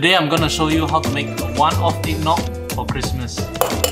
Today I'm gonna show you how to make a one-off eggnog for Christmas.